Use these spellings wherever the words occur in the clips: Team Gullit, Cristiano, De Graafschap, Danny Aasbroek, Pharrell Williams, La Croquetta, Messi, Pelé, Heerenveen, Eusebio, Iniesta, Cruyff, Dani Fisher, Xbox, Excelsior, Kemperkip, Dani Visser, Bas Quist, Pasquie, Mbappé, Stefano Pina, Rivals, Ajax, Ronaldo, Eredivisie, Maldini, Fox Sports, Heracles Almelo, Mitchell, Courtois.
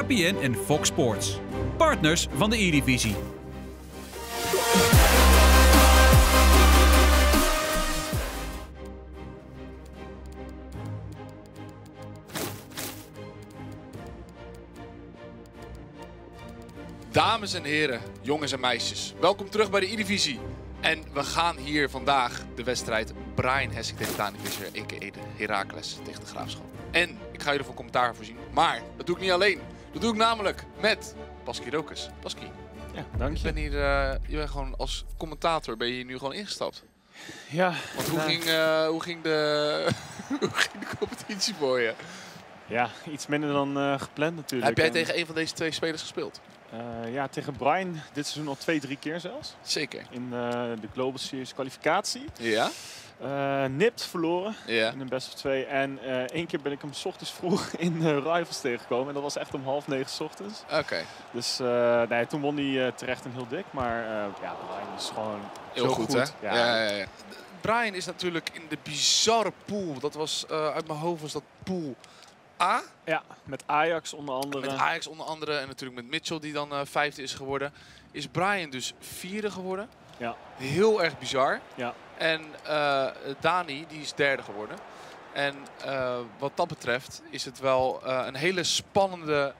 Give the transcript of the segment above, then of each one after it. KPN en Fox Sports. Partners van de Eredivisie. Dames en heren, jongens en meisjes, welkom terug bij de Eredivisie. En we gaan hier vandaag de wedstrijd Brian Hessing tegen Dani Visser, a.k.a. de Heracles tegen de Graafschap. En ik ga jullie van commentaar voorzien, maar dat doe ik niet alleen. Dat doe ik namelijk met Pasquie. Ja, dank je. Je bent gewoon als commentator hier nu gewoon ingestapt. Ja. Want hoe ging de competitie voor je? Ja, iets minder dan gepland natuurlijk. Heb jij tegen een van deze twee spelers gespeeld? Ja, tegen Brian dit seizoen al 2-3 keer zelfs. Zeker. In de Global Series kwalificatie. Ja. Nipt verloren in een best of 2. En één keer ben ik hem 's ochtends vroeg in de Rivals tegengekomen. En dat was echt om 20:30 's ochtends. Oké. Dus nee, toen won hij terecht en heel dik. Maar ja, Brian is gewoon heel goed, hè? Ja. Ja. Brian is natuurlijk in de bizarre pool. Dat was uit mijn hoofd was dat pool A. Ja, met Ajax onder andere. Met Ajax onder andere en natuurlijk met Mitchell die dan vijfde is geworden. Is Brian dus vierde geworden. Ja. Heel erg bizar. Ja. En Dani die is derde geworden. En wat dat betreft is het wel een hele spannende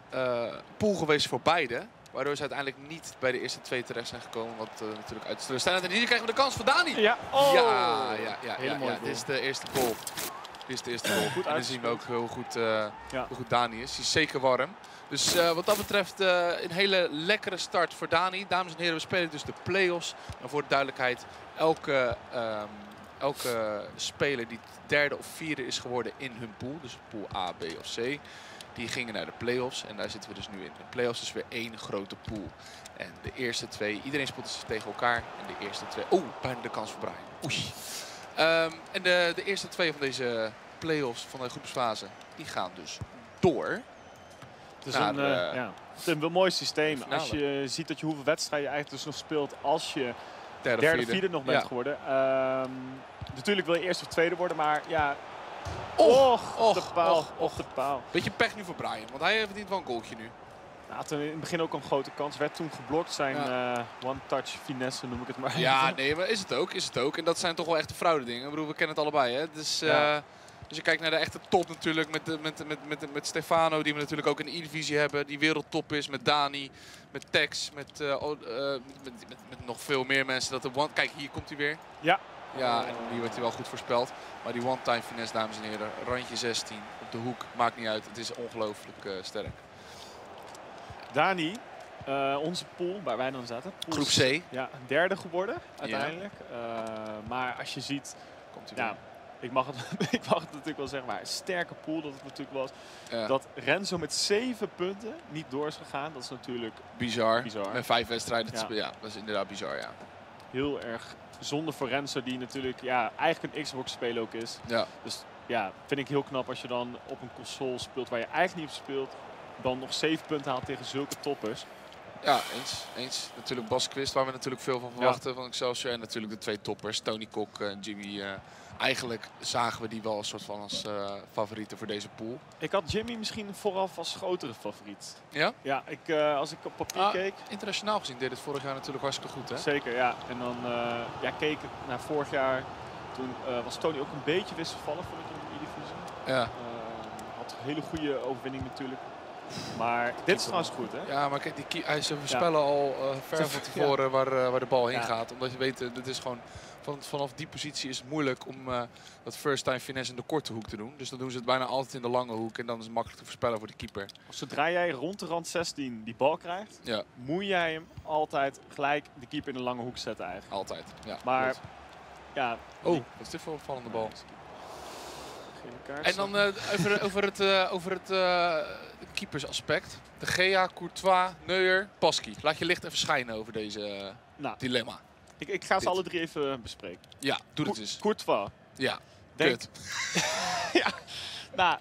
pool geweest voor beide. Waardoor ze uiteindelijk niet bij de eerste twee terecht zijn gekomen. Wat natuurlijk uitstellen staan. En hier krijgen we de kans voor Dani. Ja, ja. Dit is de eerste goal. Dit is de eerste goal. Goed, en dan zien we ook hoe goed Dani is. Hij is zeker warm. Dus wat dat betreft een hele lekkere start voor Dani. Dames en heren, we spelen dus de play-offs. En voor de duidelijkheid, elke speler die derde of vierde is geworden in hun pool, dus pool A, B of C, die gingen naar de play-offs. En daar zitten we dus nu in. De play-offs is weer één grote pool. En de eerste twee, iedereen speelt dus tegen elkaar. En de eerste twee, bijna de kans voor Brian. Oei. En de eerste twee van deze play-offs van de groepsfase, die gaan dus door. Het is een mooi systeem. Als je ziet dat je hoeveel wedstrijden je eigenlijk dus nog speelt als je derde of vierde nog bent geworden. Natuurlijk wil je eerste of tweede worden, maar ja... Och, de paal. Beetje pech nu voor Brian, want hij verdient wel een goaltje nu. Had in het begin ook een grote kans. Werd toen geblokt. Zijn one-touch finesse noem ik het maar. Ja, nee, maar is het ook. En dat zijn toch wel echte fraude dingen. Ik bedoel, we kennen het allebei, hè. Dus, als je kijkt naar de echte top natuurlijk. Met Stefano, die we natuurlijk ook in de Eredivisie hebben. Die wereldtop is. Met Dani. Met Tex. Met nog veel meer mensen. Kijk, hier komt hij weer. Ja. Ja, en die wordt hij wel goed voorspeld. Maar die one-time finesse, dames en heren. Randje 16 op de hoek. Maakt niet uit. Het is ongelooflijk sterk. Dani, onze pool, waar wij dan zaten. Groep C. Ja, derde geworden uiteindelijk. Ja. Maar als je ziet, ik mag het natuurlijk wel zeggen, maar een sterke pool dat het natuurlijk was. Ja. Dat Renzo met 7 punten niet door is gegaan, dat is natuurlijk bizar. Met 5 wedstrijden, ja, dat is inderdaad bizar, ja. Heel erg zonde voor Renzo, die natuurlijk eigenlijk een Xbox-speler ook is. Ja. Dus ja, vind ik heel knap als je dan op een console speelt waar je eigenlijk niet op speelt. Dan nog 7 punten haalt tegen zulke toppers. Ja, eens. Natuurlijk Bas Quist, waar we natuurlijk veel van verwachten van Excelsior. En natuurlijk de twee toppers, Tony Kok en Jimmy. Eigenlijk zagen we die wel een soort van als favorieten voor deze pool. Ik had Jimmy misschien vooraf als grotere favoriet. Ja? Ja, als ik op papier keek... Internationaal gezien deed het vorig jaar natuurlijk hartstikke goed, hè? Zeker, ja. En dan keek ik naar vorig jaar. Toen was Tony ook een beetje wisselvallig, vond ik, in de Eredivisie. Ja. Had een hele goede overwinning natuurlijk. Maar dit is trouwens goed, hè? Ja, maar kijk, ze voorspellen al ver van tevoren waar de bal heen gaat. Omdat je weet, dit is gewoon, vanaf die positie is het moeilijk om dat first-time finesse in de korte hoek te doen. Dus dan doen ze het bijna altijd in de lange hoek en dan is het makkelijk te voorspellen voor de keeper. Zodra jij rond de rand 16 die bal krijgt, moet jij hem altijd gelijk de keeper in de lange hoek zetten eigenlijk. Altijd, ja. Maar, wat is dit voor een opvallende bal? En dan over het keepersaspect. De Gea, Courtois, Neuer, Pasquie. Laat je licht even schijnen over deze dilemma. Ik ga ze alle drie even bespreken. Ja, doe het eens. Courtois. Ja, kut. Ja, nou,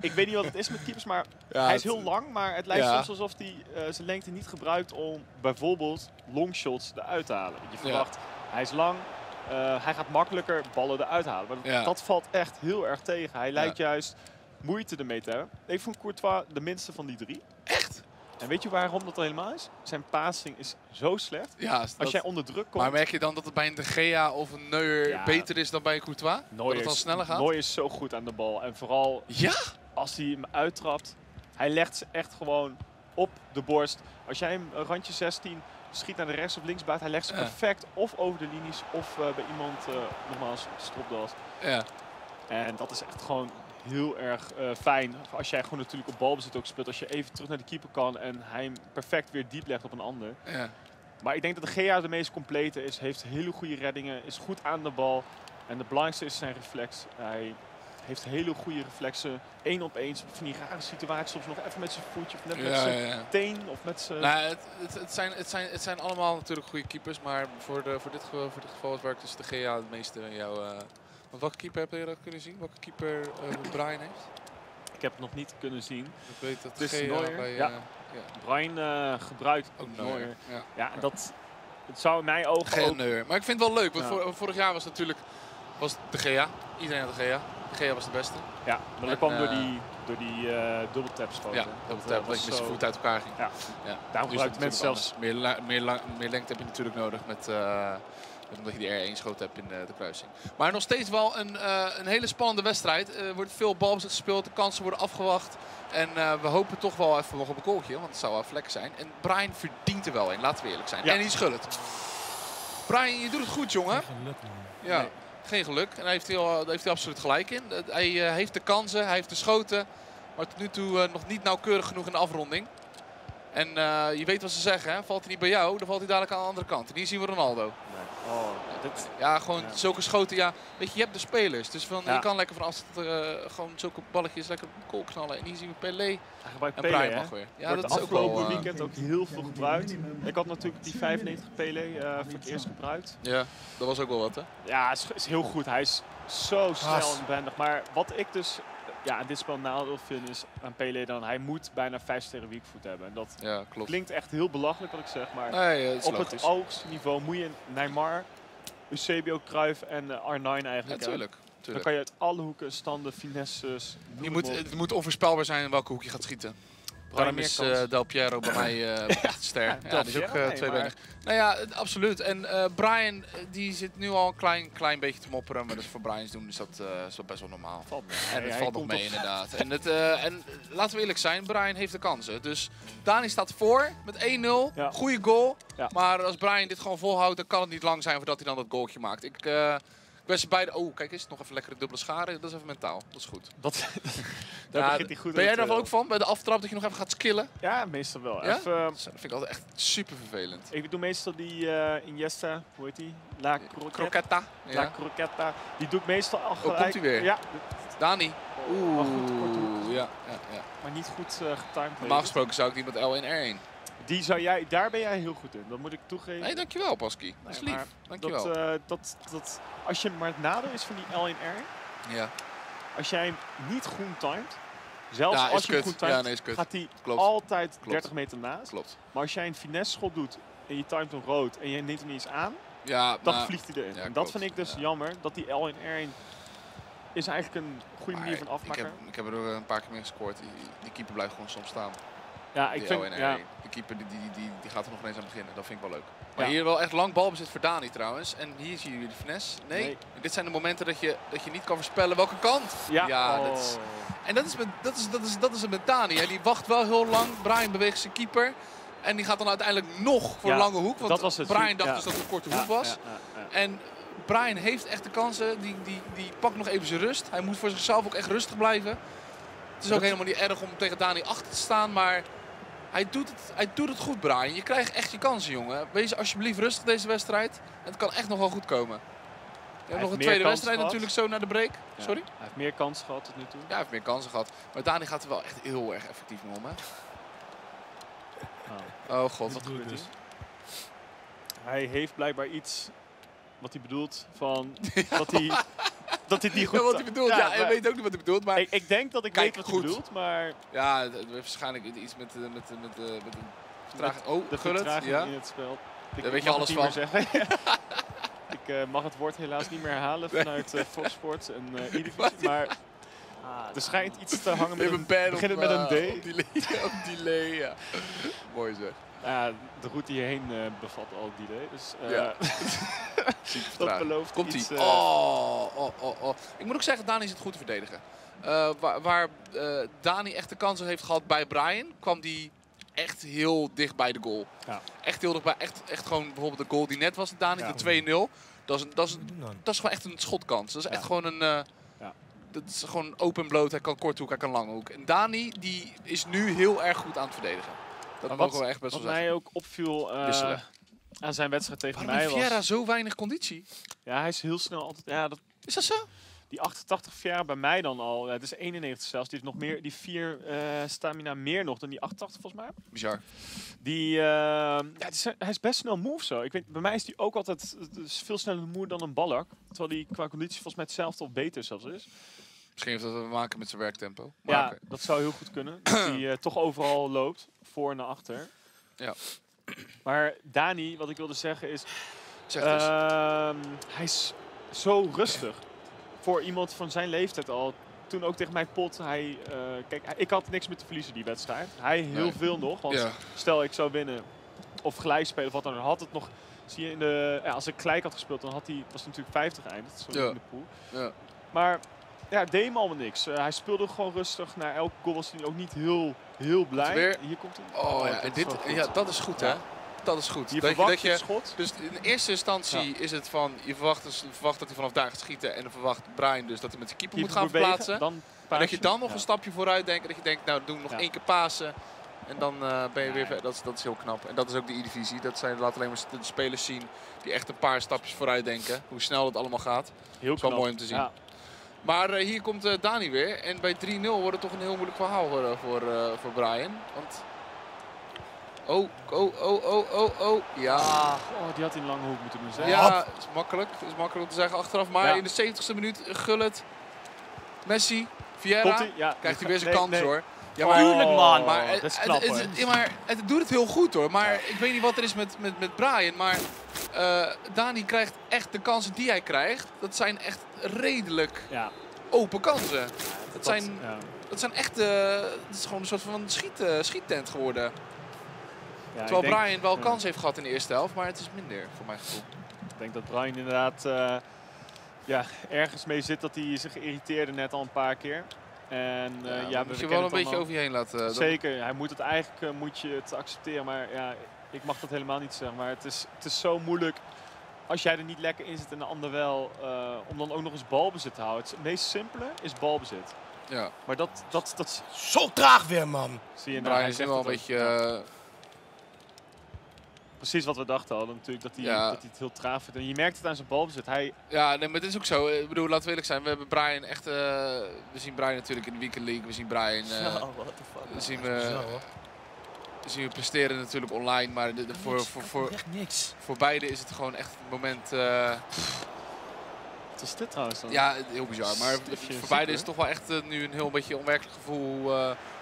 ik weet niet wat het is met keepers, maar hij is heel lang. Maar het lijkt soms alsof hij zijn lengte niet gebruikt om bijvoorbeeld longshots eruit te halen. Je verwacht, hij is lang. Hij gaat makkelijker ballen eruit halen. Maar dat valt echt heel erg tegen. Hij lijkt juist moeite ermee te hebben. Ik vond Courtois de minste van die drie. Echt? En weet je waarom dat helemaal is? Zijn passing is zo slecht. Ja, als jij onder druk komt... Maar merk je dan dat het bij een De Gea of een Neuer beter is dan bij een Courtois? Neuer, dat het dan sneller gaat? Neuer is zo goed aan de bal. En vooral als hij hem uittrapt. Hij legt ze echt gewoon op de borst. Als jij hem randje 16 schiet naar de rechts of linksbuiten, hij legt ze perfect of over de linies of bij iemand nogmaals stropdas. Ja. En dat is echt gewoon... heel erg fijn als jij gewoon natuurlijk op balbezit ook speelt. Als je even terug naar de keeper kan en hij hem perfect weer diep legt op een ander. Ja. Maar ik denk dat de Gea de meest complete is. Heeft hele goede reddingen, is goed aan de bal. En het belangrijkste is zijn reflex. Hij heeft hele goede reflexen. Eén op één van die rare situaties. Soms nog even met zijn voetje of net met zijn teen. Of met zijn... Nou, het zijn allemaal natuurlijk goede keepers. Maar voor dit geval werkt dus de Gea het meeste in jouw... Want welke keeper heb je dat kunnen zien? Welke keeper Brian heeft? Ik heb het nog niet kunnen zien. Ik weet dat het is Neuer. Bij, Brian gebruikt ook Neuer. Ja, dat het zou in mijn ogen geen ook... Neuer. Maar ik vind het wel leuk, want vorig jaar was natuurlijk De Gea. Iedereen had De Gea. De Gea was de beste. Ja, maar dat kwam door die dubbeltapschoten. Ja, dubbeltap, dat je met zijn voet uit elkaar ging. Ja. Ja. Daarom gebruikt mensen zelfs... Meer lengte heb je natuurlijk nodig met... omdat je die R1 schoot hebt in de kruising. Maar nog steeds wel een hele spannende wedstrijd. Er wordt veel balbezit gespeeld, de kansen worden afgewacht. En we hopen toch wel even nog op een kooltje, want het zou wel vlek zijn. En Brian verdient er wel een, laten we eerlijk zijn. Ja. En hij is gullet. Brian, je doet het goed, jongen. Geen geluk, man. Ja, nee. Geen geluk. En daar heeft hij absoluut gelijk in. Hij heeft de kansen, hij heeft de schoten. Maar tot nu toe nog niet nauwkeurig genoeg in de afronding. En je weet wat ze zeggen, hè? Valt hij niet bij jou, dan valt hij dadelijk aan de andere kant. En hier zien we Ronaldo. Nee. Oh, dit... Ja, gewoon zulke schoten. Ja. Weet je, je hebt de spelers. Dus van, je kan lekker van afstand gewoon zulke balletjes lekker op de kool knallen. En hier zien we Pelé. En Brian mag weer. Ja, dat is ook wel... afgelopen weekend ook heel veel gebruikt. Ik had natuurlijk die 95 Pelé voor het eerst gebruikt. Ja, dat was ook wel wat, hè? Ja, het is heel goed. Hij is zo snel en behendig. Maar wat ik dus... Ja, en dit spel nadeel vind is aan Pelé dan, hij moet bijna 5 sterren weekvoet hebben. En dat klinkt echt heel belachelijk wat ik zeg, maar op het hoogste niveau moet je Neymar, Eusebio, Cruyff en R9 eigenlijk hebben. Dan kan je uit alle hoeken, standen, finesses... Het moet onvoorspelbaar zijn in welke hoek je gaat schieten. Daarom is Del Piero bij mij echt sterk. Ja, dat is ook tweebenig. Nou ja, absoluut. En Brian die zit nu al een klein beetje te mopperen. Maar dat is voor Brian's doen, dus dat is wel best wel normaal. Valt mee. En het valt nog mee inderdaad. En laten we eerlijk zijn, Brian heeft de kansen. Dus Dani staat voor met 1-0. Ja. Goede goal. Ja. Maar als Brian dit gewoon volhoudt, dan kan het niet lang zijn voordat hij dan dat goaltje maakt. Ik wens ze beide... Oh, kijk eens, nog even lekkere dubbele scharen. Dat is even mentaal. Dat is goed. Daar begint hij goed ben jij daar ook van? Bij de aftrap dat je nog even gaat skillen? Ja, meestal wel. Ja? Even, dat vind ik altijd echt super vervelend. Ik doe meestal die Iniesta, hoe heet die? La Croquetta. Ja. La Croquetta. Die doe ik meestal al gelijk. Oh, komt hij weer? Ja. Dani. Oeh. Maar goed, ja. Maar niet goed getimed. Normaal gesproken zou ik die met L1 R1. Daar ben jij heel goed in, dat moet ik toegeven. Nee, dankjewel Pasquie. Dat is lief. Dankjewel. Als je maar het nadeel is van die L1R, als jij hem niet groen timed, zelfs als je hem groen timed, gaat hij altijd 30 meter naast. Klopt. Maar als jij een finesse schot doet en je timed hem rood en je neemt hem niet eens aan, dan vliegt hij erin. Ja, en dat vind ik dus jammer, dat die L1R1 is eigenlijk een goede manier van afmaken. Ik heb er een paar keer mee gescoord, die keeper blijft gewoon soms staan. Ja, ik vind, de keeper die gaat er nog ineens aan beginnen. Dat vind ik wel leuk. Maar hier wel echt lang balbezit voor Dani trouwens. En hier zie je de finesse. Nee. Dit zijn de momenten dat je niet kan voorspellen welke kant. Dat is het met Dani. Hè. Die wacht wel heel lang. Brian beweegt zijn keeper. En die gaat dan uiteindelijk nog voor een lange hoek. Want Brian dacht dus dat het een korte hoek was. En Brian heeft echt de kansen. Die pakt nog even zijn rust. Hij moet voor zichzelf ook echt rustig blijven. Het is ook helemaal niet erg om tegen Dani achter te staan. Maar... Hij doet het goed, Brian. Je krijgt echt je kansen, jongen. Wees alsjeblieft rustig deze wedstrijd. Het kan echt nog wel goed komen. We hebben nog een tweede wedstrijd natuurlijk zo naar de break. Ja. Sorry? Hij heeft meer kansen gehad tot nu toe. Ja, hij heeft meer kansen gehad. Maar Dani gaat er wel echt heel erg effectief mee om, hè? Oh god, wat gebeurt dus? Hij heeft blijkbaar iets wat hij bedoelt van... Dat hij niet goed... Ja, wat hij bedoelt. Ja, ik weet ook niet wat hij bedoelt, maar... Ik denk dat ik weet wat hij bedoelt, maar... Ja, waarschijnlijk iets met vertraging. Oh, de vertraging in het spel. Daar weet je alles van. Ik mag het woord helaas niet meer herhalen vanuit Fox Sports en Eredivisie, maar... Er schijnt iets te hangen met een D. Delay, ja. Mooi zeg. De route hierheen bevat al delay, dus ja. Dat belooft komt iets. Ik moet ook zeggen, Dani is het goed verdedigen. Waar Dani echt de kansen heeft gehad bij Brian, kwam die echt heel dicht bij de goal. Ja. Echt heel dichtbij, echt gewoon bijvoorbeeld de goal die net was, Dani, ja. De 2-0. Dat is gewoon echt een schotkans. Dat is echt gewoon een... Dat is gewoon open bloot, hij kan korthoek, hij kan langhoek. En Dani die is nu heel erg goed aan het verdedigen. Dat mogen we echt best wel zeggen. Wat mij ook opviel aan zijn wedstrijd tegen mij was... Vieira zo weinig conditie? Ja, hij is heel snel altijd... Ja, is dat zo? Die 88 Vieira bij mij dan al, het is 91 zelfs, die heeft nog meer, die 4 stamina meer nog dan die 88 volgens mij. Bizar. Die, hij is best snel move zo. Ik weet, bij mij is die ook altijd veel sneller move dan een baller. Terwijl die qua conditie volgens mij hetzelfde of beter zelfs is. Misschien heeft dat te maken met zijn werktempo. Maar ja, okay. Dat zou heel goed kunnen. Dat hij toch overal loopt, voor en naar achter. Ja. Maar Dani, wat ik wilde zeggen is... Zeg dus. Hij is zo rustig. Voor iemand van zijn leeftijd al. Toen ook tegen mij pot. Ik had niks meer te verliezen die wedstrijd. Hij heel veel nog. Want stel ik zou winnen of gelijk spelen of wat dan. Had het nog... Zie je in de, als ik gelijk had gespeeld, dan had hij, was het natuurlijk 50 eindigd. Zo in de pool. Ja. Maar... Ja, het deed hem allemaal niks. Hij speelde gewoon rustig. Na elke goal was hij ook niet heel blij. Hier komt hij. Oh ja, dat is goed, hè? Ja. Dat is goed. Je verwacht dat je schot. Dus in eerste instantie is het van, je verwacht dat hij vanaf daar gaat schieten. En dan verwacht Brian dus dat hij met de keeper moet gaan verplaatsen. En dat je dan nog een stapje vooruit denkt. En dat je denkt, nou doen we nog één keer pasen. En dan ben je weer verder. Dat is heel knap. En dat is ook de Eredivisie. Dat zijn laat alleen maar de spelers zien die echt een paar stapjes vooruit denken. Hoe snel het allemaal gaat. Heel knap. Mooi om te zien. Ja. Maar hier komt Dani weer. En bij 3-0 wordt het toch een heel moeilijk verhaal voor Brian. Want... Oh. Ja. Oh, die had hij een lange hoek moeten doen. Hè? Ja, het is makkelijk om te zeggen achteraf. Maar in de 70ste minuut Gullit. Messi. Vieira. Ja, krijgt hij weer zijn kans, hoor. Ja, maar, tuurlijk, man. Maar, dat is knap, het doet het heel goed, hoor. Maar ik weet niet wat er is met Brian. Maar Dani krijgt echt de kansen die hij krijgt. Dat zijn echt redelijk open kansen. Dat zijn echt... Het is gewoon een soort van schiettent geworden. Ja, terwijl Brian wel kans heeft gehad in de eerste helft. Maar het is minder, voor mijn gevoel. Ik denk dat Brian inderdaad ergens mee zit dat hij zich irriteerde net al een paar keer. En moet je wel een beetje over je heen laten. Zeker, hij moet het eigenlijk moet je het accepteren, maar ja, ik mag dat helemaal niet zeggen. Maar het is zo moeilijk als jij er niet lekker in zit en de ander wel, om dan ook nog eens balbezit te houden. Het meest simpele is balbezit. Ja. Maar dat zo traag weer, man. Zie je nou, hij is nu wel een beetje. Precies wat we dachten al, natuurlijk, dat hij het heel traag vindt. En je merkt het aan zijn balbezit. Ja, nee, maar het is ook zo. Ik bedoel, laten we eerlijk zijn. We hebben Brian echt... we zien Brian natuurlijk in de Weekend League. We zien Brian... zien we presteren natuurlijk online. Maar voor echt niks. Voor beide is het gewoon echt het moment... Wat is dit trouwens dan? Ja, heel bizar. Maar voor beide is het toch wel echt nu een heel beetje onwerkelijk gevoel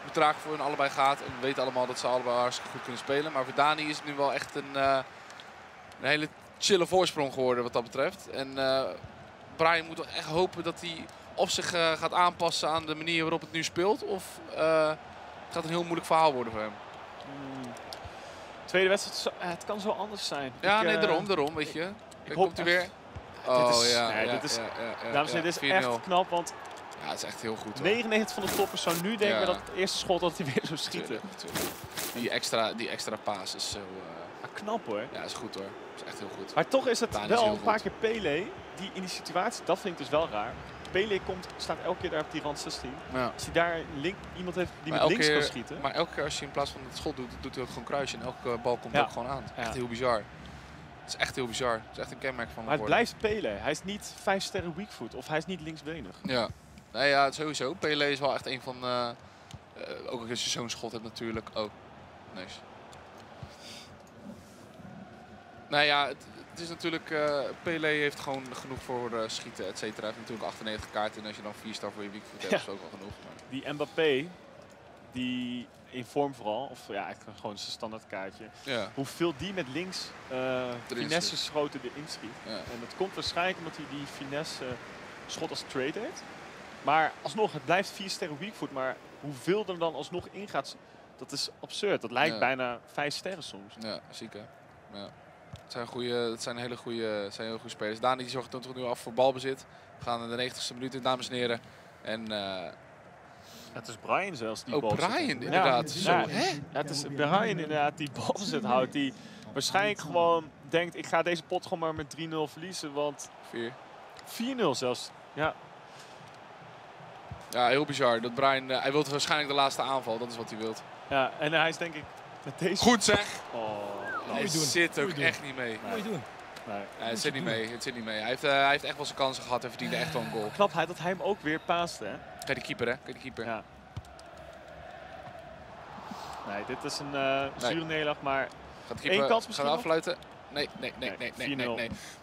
hoe traag voor hun allebei gaat. En we weten allemaal dat ze allebei hartstikke goed kunnen spelen. Maar voor Dani is het nu wel echt een hele chille voorsprong geworden wat dat betreft. En Brian moet wel echt hopen dat hij of zich gaat aanpassen aan de manier waarop het nu speelt. Of het gaat een heel moeilijk verhaal worden voor hem. Tweede wedstrijd, het kan zo anders zijn. Ja, ik, nee, daarom, weet je. Ik hoop er weer... Dames en heren, dit is echt knap, want ja, het is echt heel goed, hoor. 99 van de toppers zou nu denken dat het eerste schot dat hij weer zou schieten. Die extra paas is zo... knap, hoor. Ja, is goed, hoor. Is echt heel goed. Maar toch is het wel een paar keer Pelé, die in die situatie, dat vind ik dus wel raar. Pelé staat elke keer daar op die rand 16. Ja. Als hij daar iemand heeft die met links kan schieten. Maar elke keer als je in plaats van het schot doet, doet hij ook gewoon kruisje. En elke bal komt ook gewoon aan. Echt heel bizar. Het is echt heel bizar. Het is echt een kenmerk van de maar het worden. Blijft Pelé. Hij is niet 5 sterren weakfoot of hij is niet linksbenig. Ja. Nee, ja, sowieso. Pelé is wel echt een van... ook als je zo'n schot hebt natuurlijk. Oh, nice. Nou ja, het is natuurlijk... Pelé heeft gewoon genoeg voor schieten, et cetera. Hij heeft natuurlijk 98 kaarten en als je dan 4 ster voor je weakfoot hebt, is ook wel genoeg. Maar... Die Mbappé, die... In vorm vooral, of ja, eigenlijk gewoon zijn standaard kaartje. Ja. Hoeveel die met links finesse schoten erin schiet. Ja. En dat komt waarschijnlijk omdat hij die finesse schot als trade heeft. Maar alsnog, het blijft 4 sterren weakfoot. Maar hoeveel er dan alsnog in gaat, dat is absurd. Dat lijkt bijna 5 sterren soms. Ja, ziek hè. Ja. Het zijn hele goede spelers. Dani zorgt dan toch nu af voor balbezit. We gaan in de 90ste minuut in, dames en heren. En... het is Brian zelfs die bal Brian zet. Inderdaad. Ja, ja. Zo, hè? Ja, het is Brian inderdaad die balbezit houdt. Die waarschijnlijk gewoon denkt, ik ga deze pot gewoon maar met 3-0 verliezen. Want 4-0 zelfs. Ja. Ja, heel bizar. Dat Brian, hij wil waarschijnlijk de laatste aanval. Dat is wat hij wil. Ja, en hij is denk ik met deze... Goed zeg! Oh, hij zit ook echt niet mee. Mooi doen. Nee, het zit niet mee. Het zit niet mee. Hij heeft echt wel zijn kansen gehad en verdiende echt wel een goal. Knap dat hij hem ook weer paaste, hè? Kijk die keeper, hè? Kijk die keeper. Ja. Nee, dit is een zure nederlaag, maar gaat de keeper, kans misschien gaat afluiten. Nee.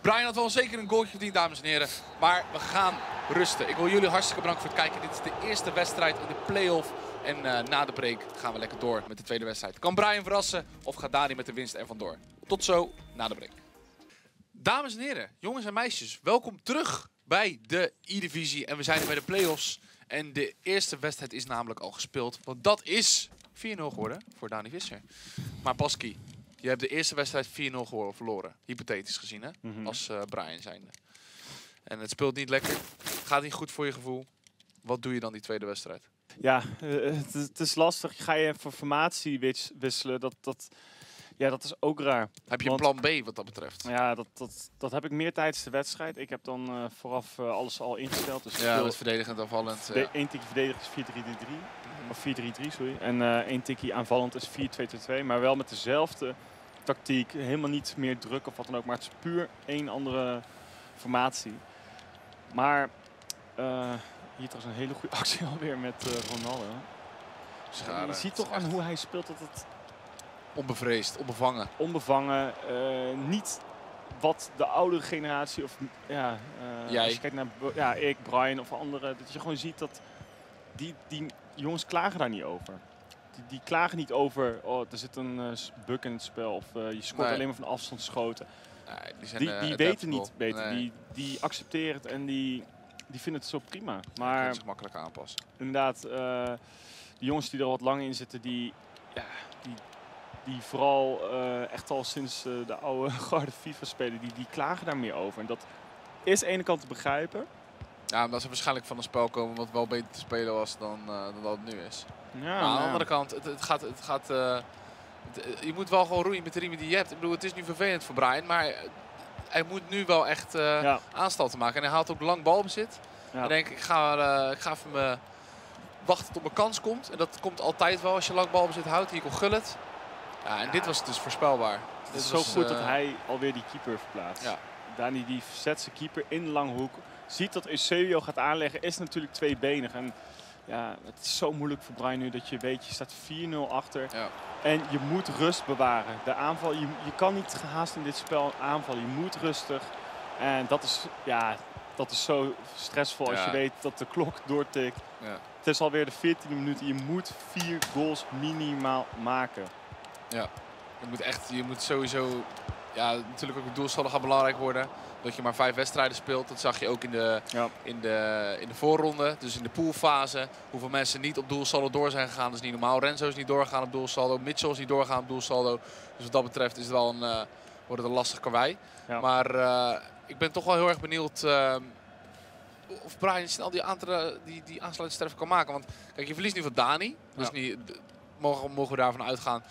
Brian had wel zeker een goaltje verdiend, dames en heren. Maar we gaan rusten. Ik wil jullie hartstikke bedanken voor het kijken. Dit is de eerste wedstrijd in de play-off. En na de break gaan we lekker door met de tweede wedstrijd. Kan Brian verrassen of gaat Dani met de winst er vandoor? Tot zo, na de break. Dames en heren, jongens en meisjes, welkom terug bij de Eredivisie. En we zijn bij de play-offs. En de eerste wedstrijd is namelijk al gespeeld. Want dat is 4-0 geworden voor Dani Visser. Maar Pasquie, je hebt de eerste wedstrijd 4-0 verloren. Hypothetisch gezien, hè? Als Brian zijnde. En het speelt niet lekker. Gaat niet goed voor je gevoel. Wat doe je dan die tweede wedstrijd? Ja, het is lastig. Ga je voor formatie wisselen? Ja, dat is ook raar. Heb je een plan B wat dat betreft? Ja, dat heb ik meer tijdens de wedstrijd. Ik heb dan vooraf alles al ingesteld. Dus ja, dat verdedigend aanvallend. Eén tikje verdedigend is 4-3-3, sorry. En één tikje aanvallend is 4-2-2-2. Maar wel met dezelfde tactiek. Helemaal niet meer druk of wat dan ook. Maar het is puur één andere formatie. Maar hier trouwens een hele goede actie alweer met Ronaldo. Schade, je ziet toch aan hoe hij speelt dat het... Onbevreesd, onbevangen. Onbevangen, niet wat de oudere generatie of ja, als je kijkt naar ja, ik, Brian of anderen, dat je gewoon ziet dat die jongens klagen daar niet over. Die klagen niet over, oh, er zit een buk in het spel of je scoort alleen maar van afstand schoten. Nee, die weten niet beter, die accepteren het en die vinden het zo prima. Maar je kunt zich makkelijk aanpassen. Inderdaad, de jongens die er wat lang in zitten, die vooral echt al sinds de oude garde FIFA spelen, die klagen daar meer over. En dat is aan de ene kant te begrijpen. Ja, omdat ze waarschijnlijk van een spel komen wat wel beter te spelen was dan dat het nu is. Ja, maar aan de andere kant, je moet wel gewoon roeien met de riemen die je hebt. Ik bedoel, het is nu vervelend voor Brian, maar hij moet nu wel echt aanstalten maken. En hij haalt ook lang balbezit. Ja. Ik denk, ik ga even wachten tot mijn kans komt. En dat komt altijd wel als je lang balbezit houdt. Hier komt Gullit. Ja, en dit was dus voorspelbaar. Het is zo goed dat hij alweer die keeper verplaatst. Ja. Dani die zet zijn keeper in de lange hoek. Ziet dat Eusebio gaat aanleggen, is natuurlijk tweebenig. En ja, het is zo moeilijk voor Brian nu dat je weet, je staat 4-0 achter. Ja. En je moet rust bewaren. De aanval, je kan niet gehaast in dit spel aanvallen. Je moet rustig. En dat is zo stressvol als je weet dat de klok doortikt. Ja. Het is alweer de 14e minuut. Je moet 4 goals minimaal maken. Ja, je moet sowieso, ja, natuurlijk ook de doelstelling gaat belangrijk worden. Dat je maar 5 wedstrijden speelt, dat zag je ook in de voorronde, dus in de poolfase. Hoeveel mensen niet op doelsaldo door zijn gegaan, dat is niet normaal. Renzo is niet doorgegaan op doelsaldo, Mitchell is niet doorgegaan op doelsaldo. Dus wat dat betreft is het wel wordt het een lastig karwei. Ja. Maar ik ben toch wel heel erg benieuwd of Brian snel die aansluitende sterven kan maken. Want kijk, je verliest nu van Dani, dus mogen we daarvan uitgaan.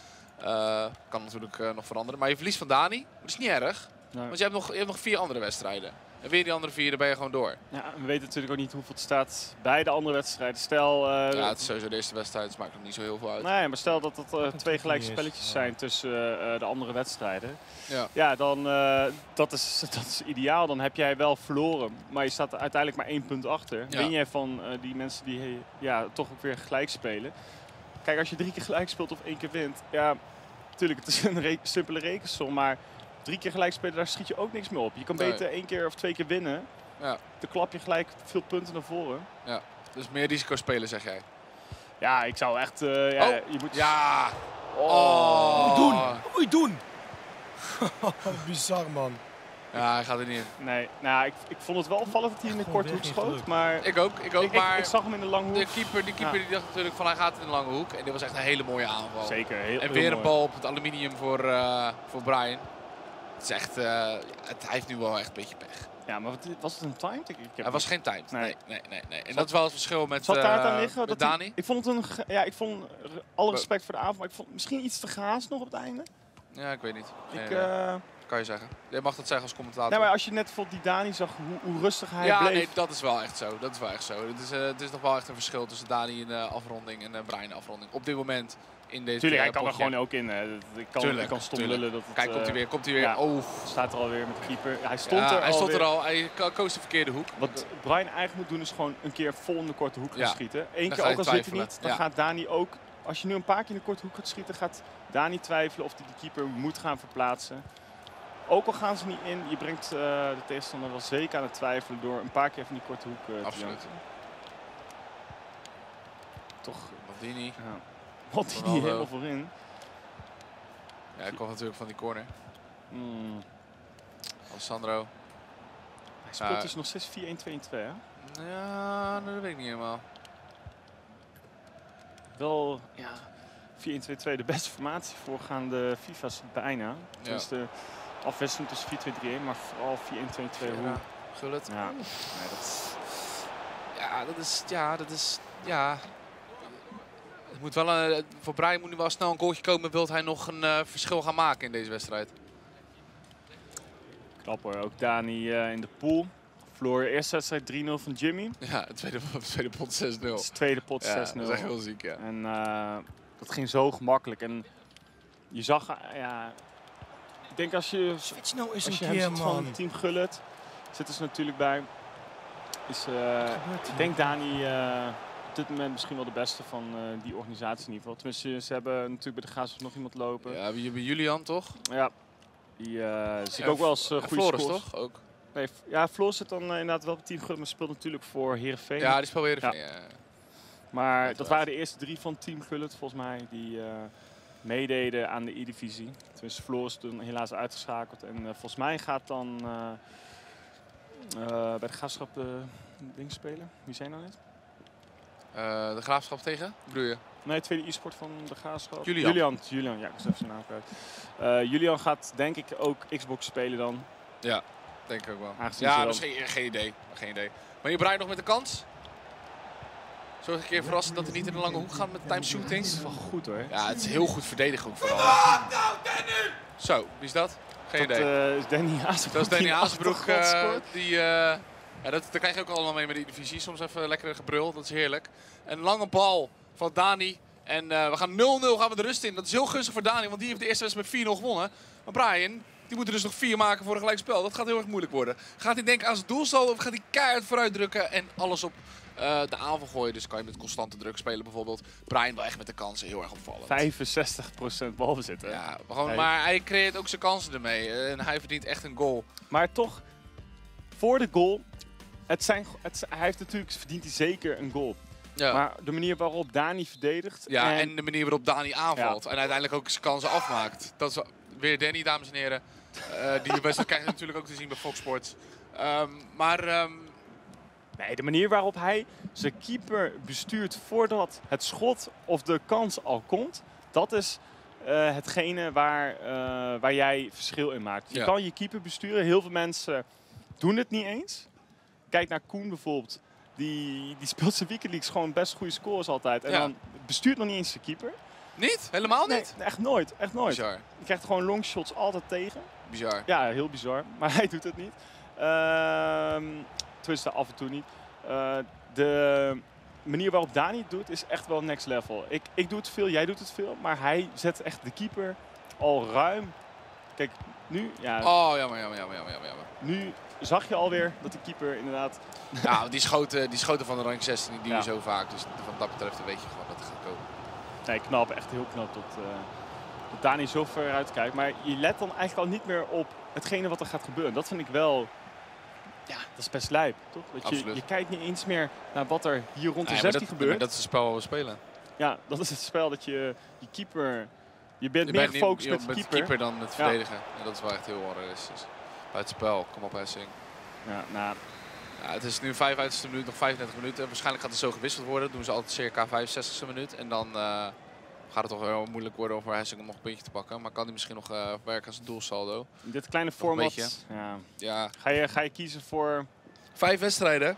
Kan natuurlijk nog veranderen. Maar je verliest van Dani. Dat is niet erg. Nee. Want je hebt nog 4 andere wedstrijden. En weer die andere 4, daar ben je gewoon door. Ja, we weten natuurlijk ook niet hoeveel het staat bij de andere wedstrijden. Stel... ja, het is sowieso de eerste wedstrijd. Dus het maakt nog niet zo heel veel uit. Nee, maar stel dat het 2 gelijke spelletjes zijn tussen de andere wedstrijden. Ja, dan... dat is ideaal. Dan heb jij wel verloren. Maar je staat uiteindelijk maar 1 punt achter. Ja. Ben jij van die mensen die toch ook weer gelijk spelen. Kijk, als je 3 keer gelijk speelt of 1 keer wint, ja, natuurlijk, het is een simpele rekensom, maar 3 keer gelijk spelen, daar schiet je ook niks meer op. Je kan beter 1 keer of 2 keer winnen, dan klap je gelijk veel punten naar voren. Ja, dus meer risico spelen, zeg jij? Ja, ik zou echt, je moet... Ja! Oh. Wat moet je doen? Bizar, man. Ja, hij gaat er niet in. Nee, nou, ik vond het wel opvallend dat hij in de korte hoek schoot. Maar ik ook. Maar ik zag hem in de lange hoek. Die keeper die dacht natuurlijk van hij gaat in de lange hoek. En dit was echt een hele mooie aanval. Zeker, heel, en weer heel een bal op het aluminium voor Brian. Het is echt, hij heeft nu wel echt een beetje pech. Ja, maar was het een timed? Het was geen timed. Nee. En dat is wel het verschil met Dani. Ik vond het alle respect voor de avond, maar ik vond misschien iets te gaas nog op het einde. Ja, ik weet niet. Kan je zeggen. Jij mag dat zeggen als commentator. Nee, maar als je net die Dani zag, hoe rustig hij bleef. Ja, nee, dat is wel echt zo. Het is nog wel echt een verschil tussen Dani in de afronding en Brian in de afronding. Op dit moment in deze... Tuurlijk, hij kan er gewoon ook in. Ik kan stom lullen. Kijk, komt hij weer. Ja, oh. Staat er alweer met de keeper. Hij stond er al. Hij koos de verkeerde hoek. Wat Brian eigenlijk moet doen is gewoon een keer vol in de korte hoek gaan schieten. Eén keer, ook al zit hij niet, dan gaat Dani ook... Als je nu een paar keer in de korte hoek gaat schieten, gaat Dani twijfelen of hij de keeper moet gaan verplaatsen. Ook al gaan ze niet in, je brengt de tegenstander wel zeker aan het twijfelen door een paar keer van die korte hoek te janken. Toch. Maldini. Ja. Maldini helemaal voorin. Ja, hij kwam natuurlijk van die corner. Alessandro. Hij speelt dus nog 6-4-1-2-2, hè? Ja, dat weet ik niet helemaal. Wel, ja, 4-1-2-2, de beste formatie voorgaande FIFA's bijna. Dus de afwisseling tussen 4-2-3-1, maar vooral 4-1-2-2. Ja, Gullit. Ja. Nee, dat is... Het moet wel voor Brian moet nu wel snel een goaltje komen. Wilt hij nog een verschil gaan maken in deze wedstrijd? Knap hoor, ook Dani in de pool. Floor, eerste wedstrijd 3-0 van Jimmy. Ja, tweede pot 6-0. Het is tweede pot 6-0. Dat is echt heel ziek, ja. En dat ging zo gemakkelijk. En je zag, ja... Ik denk als je... Switch is een keer, man. Team Gullit zit dus natuurlijk bij. Ik denk Dani op dit moment misschien wel de beste van die organisatie in ieder geval. Tenminste, ze hebben natuurlijk bij de Graafschap nog iemand lopen. Ja, bij Julian toch? Ja. Die zie ik ook wel als goede scores. Floris toch? Ook. Nee, ja, Floor zit dan inderdaad wel op Team Gullit, maar speelt natuurlijk voor Heerenveen. Ja, die speelt bij Heerenveen, ja. Maar dat waren de eerste drie van Team Gullit, volgens mij, die meededen aan de E-divisie. Tenminste, Floor is toen helaas uitgeschakeld. En volgens mij gaat dan bij de Graafschap ding spelen. Wie zijn nou net? De Graafschap tegen? Broeien. Nee, tweede e-sport van de Graafschap. Julian, ja, ik was even zijn naam kwijt. Julian gaat denk ik ook Xbox spelen dan. Ja. Denk ik ook wel. Aangezien ja, misschien geen idee. Maar je Brian nog met de kans. Zorg een keer verrassen dat hij niet in de lange hoek gaat met time shootings. Dat is wel goed hoor. Ja, het is heel goed verdediging vooral. Zo, wie is dat? Geen idee. Dat is Danny Aasbroek. Dat is Danny Aasbroek. Dat krijg je ook allemaal mee met de divisie. Soms even lekker gebrul, dat is heerlijk. Een lange bal van Dani. En we gaan 0-0 de rust in. Dat is heel gunstig voor Dani, want die heeft de eerste wedstrijd met 4-0 gewonnen. Maar Brian... Die moeten dus nog 4 maken voor een gelijkspel. Dat gaat heel erg moeilijk worden. Gaat hij denken aan zijn doelstal of gaat hij keihard vooruit drukken en alles op de aanval gooien? Dus kan je met constante druk spelen bijvoorbeeld. Brian wel echt met de kansen heel erg opvallend. 65% balbezit. Ja, maar hij creëert ook zijn kansen ermee en hij verdient echt een goal. Maar toch, voor de goal, hij heeft natuurlijk verdient hij zeker een goal. Ja. Maar de manier waarop Dani verdedigt. Ja, en de manier waarop Dani aanvalt en uiteindelijk ook zijn kansen afmaakt. Dat is weer Danny, dames en heren. Die wedstrijd krijg je natuurlijk ook te zien bij Fox Sports. Nee, de manier waarop hij zijn keeper bestuurt voordat het schot of de kans al komt, dat is hetgene waar jij verschil in maakt. Je kan je keeper besturen. Heel veel mensen doen het niet eens. Kijk naar Koen bijvoorbeeld. Die speelt zijn weekend leagues gewoon best goede scores altijd. En dan bestuurt nog niet eens de keeper. Niet? Helemaal niet? Nee, echt nooit. Echt nooit. Bizar. Je krijgt gewoon longshots altijd tegen. Bizar. Ja, heel bizar. Maar hij doet het niet. Tenminste, af en toe niet. De manier waarop Dani het doet is echt wel next level. Ik doe het veel, jij doet het veel. Maar hij zet echt de keeper al ruim. Kijk, nu... Ja, oh, jammer. Nu zag je alweer dat de keeper inderdaad... Ja, die schoten van de rank 16 die doen zo vaak. Dus van dat betreft weet je gewoon dat het gaat komen. Nee, knap. Echt heel knap dat Dani zo ver uitkijkt. Maar je let dan eigenlijk al niet meer op hetgene wat er gaat gebeuren. Dat vind ik wel... Ja, dat is best lijp, toch? Dat je kijkt niet eens meer naar wat er hier rond de 16 gebeurt. Dat is het spel waar we spelen. Ja, dat is het spel dat je keeper... Je bent meer gefocust met de keeper dan het verdedigen. En dat is wel echt heel horroristisch. Buitenspel, kom op Hessing. Ja, nou. Ja, het is nu 55e minuut, nog 35 minuten. Waarschijnlijk gaat het zo gewisseld worden. Dat doen ze altijd circa 65e minuut. En dan gaat het toch heel moeilijk worden voor Hessing om nog een puntje te pakken. Maar kan hij misschien nog werken als een doelsaldo? Dit kleine format. Ja. Ja. Ga je kiezen voor... 5 wedstrijden?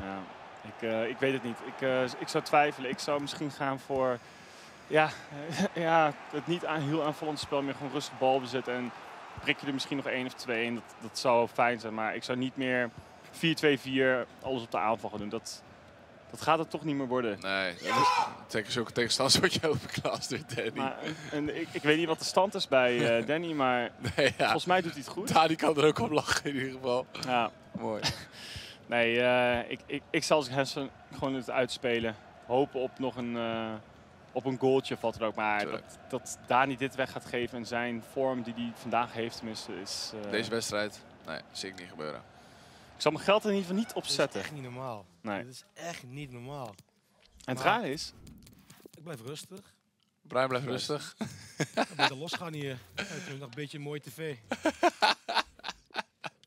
Ja. Ik weet het niet. Ik zou twijfelen. Ik zou misschien gaan voor... Ja, ja, het niet heel aanvallend spel, meer gewoon rustig bal bezetten. En prik je er misschien nog 1 of 2 in. Dat zou fijn zijn. Maar ik zou niet meer 4-2-4 alles op de aanval gaan doen. Dat gaat het toch niet meer worden. Nee, dat is ook een tegenstander wat je overklaast door Danny. Maar, en ik weet niet wat de stand is bij Danny, maar nee, ja, volgens mij doet hij het goed. Dani kan er ook op lachen in ieder geval. Ja. Mooi. Nee, ik zal Hessing gewoon het uitspelen. Hopen op nog een goaltje of wat er ook. Maar dat Dani dit weg gaat geven en zijn vorm die hij vandaag heeft tenminste is... Deze wedstrijd? Nee, zie ik niet gebeuren. Ik zal mijn geld er in ieder geval niet op zetten. Dat is echt niet normaal. Nee. Dat is echt niet normaal. En het raar is... Ik blijf rustig. Brian blijft rustig. Ik moet er losgaan hier. Ik vind nog een beetje mooi tv.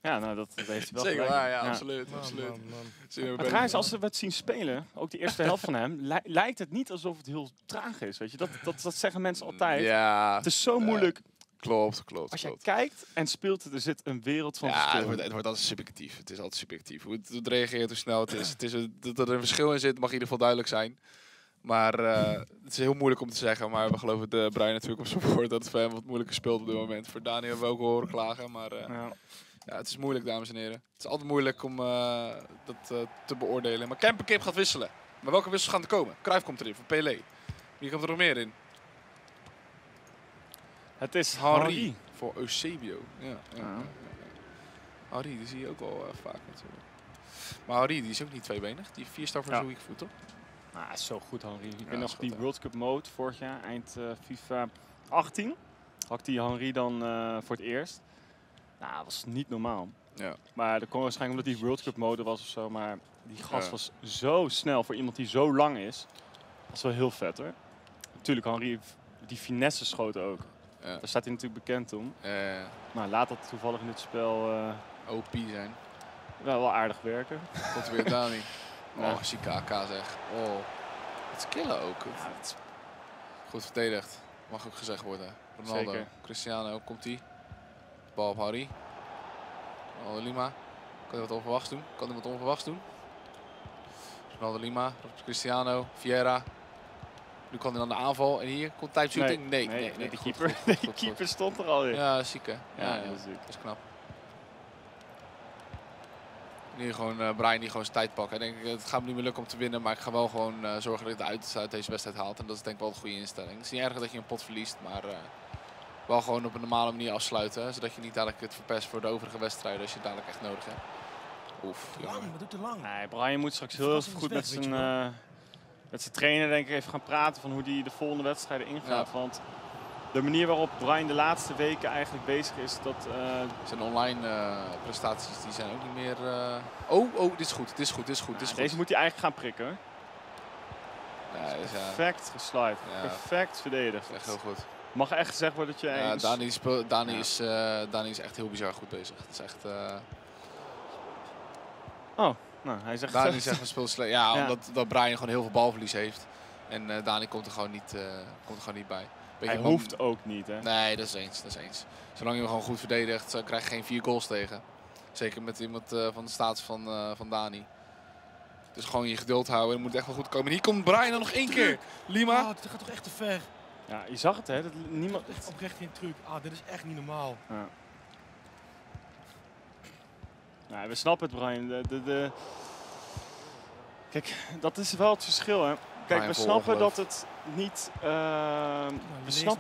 Ja, nou, dat heeft hij wel. Zeker waar, ja, absoluut. Ja. Absoluut. Man. Het raar is, als we het zien spelen, ook de eerste helft van hem, lijkt het niet alsof het heel traag is. Weet je? Dat zeggen mensen altijd. Ja, het is zo moeilijk. Klopt. Als je kijkt en speelt, er zit een wereld van verschil. Het wordt altijd subjectief. Het is altijd subjectief. Hoe het reageert, hoe snel het is. Dat er een verschil in zit, mag in ieder geval duidelijk zijn. Maar het is heel moeilijk om te zeggen. Maar we geloven de Brian natuurlijk op zijn woord dat het voor hem wat moeilijker speelt op dit moment. Voor Dani hebben we ook horen klagen, maar... Ja, het is moeilijk, dames en heren. Het is altijd moeilijk om dat te beoordelen. Maar Kemperkip gaat wisselen. Maar welke wissels gaan er komen? Cruijff komt erin voor Pelé. Wie komt er nog meer in? Het is Henry voor Eusebio. Ja. Henry, die zie je ook wel vaak natuurlijk. Maar Henry, die is ook niet tweebenig. Die 4-star voor zijn weekvoet, toch? Nou, is zo goed, Henry. Ik ben nog goed, die World Cup mode vorig jaar, eind FIFA 18. Had die Henry dan voor het eerst. Nou, dat was niet normaal. Ja. Maar dat kwam waarschijnlijk omdat die World Cup mode was of zo. Maar die gast was zo snel voor iemand die zo lang is. Dat is wel heel vet hoor. Natuurlijk, Henry, die finesse schoten ook. Ja. Daar staat hij natuurlijk bekend om. Ja. Maar laat dat toevallig in dit spel... OP zijn. Wel aardig werken. Komt weer Dani. Oh, zie KK zeg. Oh, dat is killen ook. Ja, goed verdedigd. Mag ook gezegd worden. Ronaldo, zeker. Cristiano, komt-ie. Bal op Harry. Ronaldo Lima. Kan hij wat onverwachts doen? Ronaldo Lima. Cristiano. Vieira. Nu kan hij dan de aanval. En hier komt typeshooting. Nee, de keeper. De keeper stond er al in. Ja, ziek hè. Ja, dat is knap. Nu gewoon Brian die gewoon zijn tijd pakken. Ik denk, het gaat me niet meer lukken om te winnen. Maar ik ga wel gewoon zorgen dat ik uit deze wedstrijd haal. En dat is denk ik wel een goede instelling. Het is niet erg dat je een pot verliest, maar... wel gewoon op een normale manier afsluiten, zodat je niet dadelijk het verpest voor de overige wedstrijden als je het dadelijk echt nodig hebt. Oef, wat doet te lang? Nee, Brian moet straks heel goed met zijn trainer denk ik even gaan praten van hoe hij de volgende wedstrijden ingaat. Ja. Want de manier waarop Brian de laatste weken eigenlijk bezig is, dat... Zijn online prestaties die zijn ook niet meer... dit is goed, dit is goed. Deze moet hij eigenlijk gaan prikken. Ja, is perfect geslide, perfect verdedigd. Echt heel goed. Mag echt gezegd worden dat je... Ja, Dani is echt heel bizar goed bezig. Het is echt... Oh, nou, hij zegt... Dani zegt we spelen slecht. Ja, omdat Brian gewoon heel veel balverlies heeft. En Dani komt er gewoon niet bij. Hij hoeft ook niet, hè? Nee, dat is eens. Zolang je hem gewoon goed verdedigt, krijg je geen 4 goals tegen. Zeker met iemand van de status van Dani. Dus gewoon je geduld houden en het moet echt wel goed komen. En hier komt Brian dan nog 1 keer. Lima. Oh, dit gaat toch echt te ver. Ja, je zag het hè, dat niemand... Echt oprecht geen truc. Ah, dit is echt niet normaal. Ja. Nou, we snappen het, Brian. Kijk, dat is wel het verschil hè. Kijk, Brian, we snappen dat het niet... We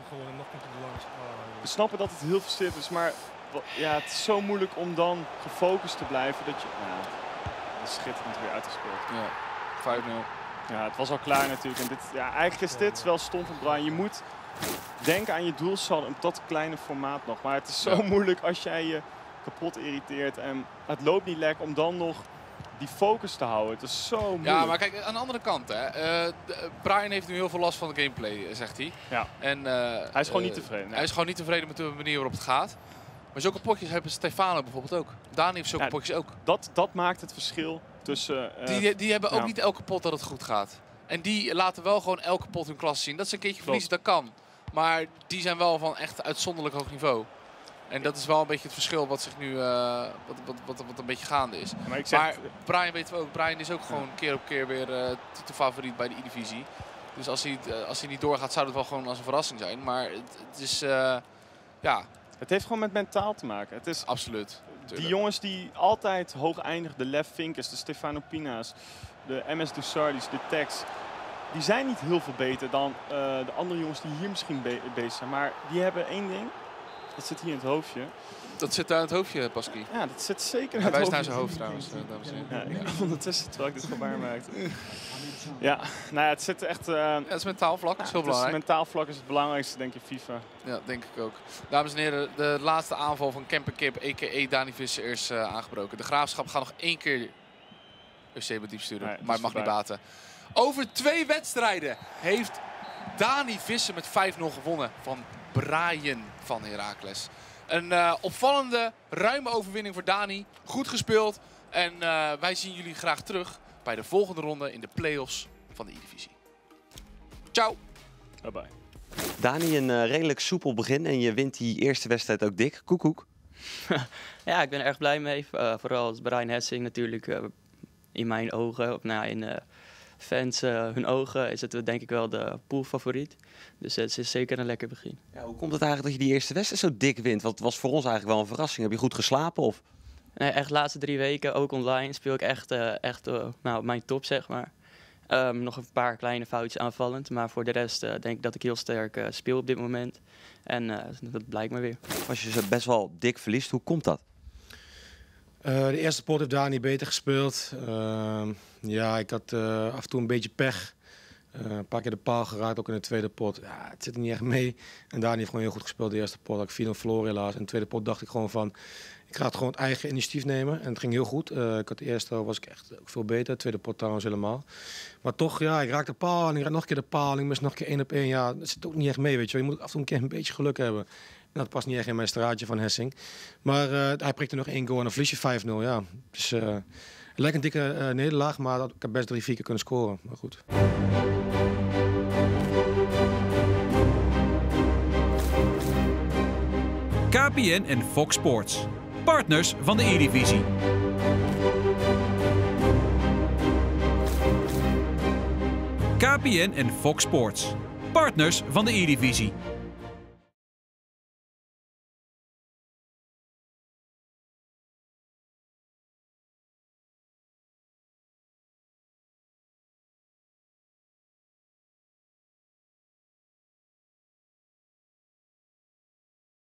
snappen dat het heel verstipt is, maar ja, het is zo moeilijk om dan gefocust te blijven dat je... Nou, dat is schitterend weer uitgespeeld. Ja, 5-0. Ja, het was al klaar natuurlijk. En dit, ja, eigenlijk is dit wel stom van Brian. Je moet denken aan je doelsaldo op dat kleine formaat nog. Maar het is zo moeilijk als jij je kapot irriteert en het loopt niet lekker om dan nog die focus te houden. Het is zo moeilijk. Ja, maar kijk, aan de andere kant hè. Brian heeft nu heel veel last van de gameplay, zegt hij. Ja. En, hij is gewoon niet tevreden. Hij is gewoon niet tevreden met de manier waarop het gaat. Maar zulke potjes hebben Stefano bijvoorbeeld ook. Dani heeft zulke potjes ook. Dat maakt het verschil tussen... die hebben ook niet elke pot dat het goed gaat. En die laten wel gewoon elke pot hun klas zien. Dat ze een keertje verliezen, dat kan. Maar die zijn wel van echt uitzonderlijk hoog niveau. En dat is wel een beetje het verschil wat zich nu wat een beetje gaande is. Maar, Brian weten we ook. Brian is ook gewoon keer op keer weer titelfavoriet bij de Eredivisie. Dus als hij niet doorgaat, zou dat wel gewoon als een verrassing zijn. Maar het is... Het heeft gewoon met mentaal te maken. Het is absoluut. Tuurlijk. Die jongens die altijd hoog eindigen, de Lef Vinkers, de Stefano Pina's, de MS Dussardis, de Tex, die zijn niet heel veel beter dan de andere jongens die hier misschien bezig zijn. Maar die hebben één ding. Dat zit hier in het hoofdje. Dat zit daar in het hoofdje, Pasquie. Ja, dat zit zeker in het hoofdje. Hij wijst naar zijn hoofd trouwens, dames en heren. Ja, ik ondertussen, terwijl ik dit gebaar maakte. Ja, nou ja, het zit echt... het is mentaal vlak, dat is heel belangrijk. Mentaal vlak is het belangrijkste, denk ik, FIFA. Ja, denk ik ook. Dames en heren, de laatste aanval van Kemperkip, a.k.a. Dani Visser, is aangebroken. De Graafschap gaat nog één keer Eusebio diep sturen, maar het mag niet baten. Over 2 wedstrijden heeft Dani Visser met 5-0 gewonnen van Brian van Heracles. Een opvallende, ruime overwinning voor Dani. Goed gespeeld. En wij zien jullie graag terug bij de volgende ronde in de play-offs van de Eredivisie. Ciao. Bye bye. Dani, een redelijk soepel begin en je wint die eerste wedstrijd ook dik. Koekoek. Ja, ik ben er erg blij mee. Vooral als Brian Hessing natuurlijk in mijn ogen, in fans hun ogen, is het denk ik wel de poolfavoriet. Dus het is zeker een lekker begin. Ja, hoe komt het eigenlijk dat je die eerste wedstrijd zo dik wint? Want het was voor ons eigenlijk wel een verrassing. Heb je goed geslapen? Of? Nee, echt de laatste 3 weken, ook online, speel ik echt mijn top, zeg maar. Nog een paar kleine foutjes aanvallend. Maar voor de rest denk ik dat ik heel sterk speel op dit moment. En dat blijkt me weer. Als je ze best wel dik verliest, hoe komt dat? De eerste pot heeft Dani beter gespeeld. Ja, ik had af en toe een beetje pech. Een paar keer de paal geraakt, ook in de tweede pot. Ja, het zit er niet echt mee. En Dani heeft gewoon heel goed gespeeld de eerste pot. Ik 4-0 verloren helaas. En de tweede pot dacht ik gewoon van, ik ga het gewoon het eigen initiatief nemen. En het ging heel goed. Ik had de eerste was ik echt veel beter. De tweede pot trouwens helemaal. Maar toch, ja, ik raak de paal en ik raak nog een keer de paal. En ik mis nog een keer 1 op 1. Ja, dat zit ook niet echt mee, weet je wel. Je moet af en toe een keer een beetje geluk hebben. Nou, dat past niet echt in mijn straatje van Hessing. Maar hij prikte nog 1 goal en dan verlies je 5-0. Ja. Dus het lijkt een dikke nederlaag, maar ik heb best 3-4 keer kunnen scoren. Maar goed. KPN en Fox Sports. Partners van de Eredivisie. KPN en Fox Sports. Partners van de Eredivisie.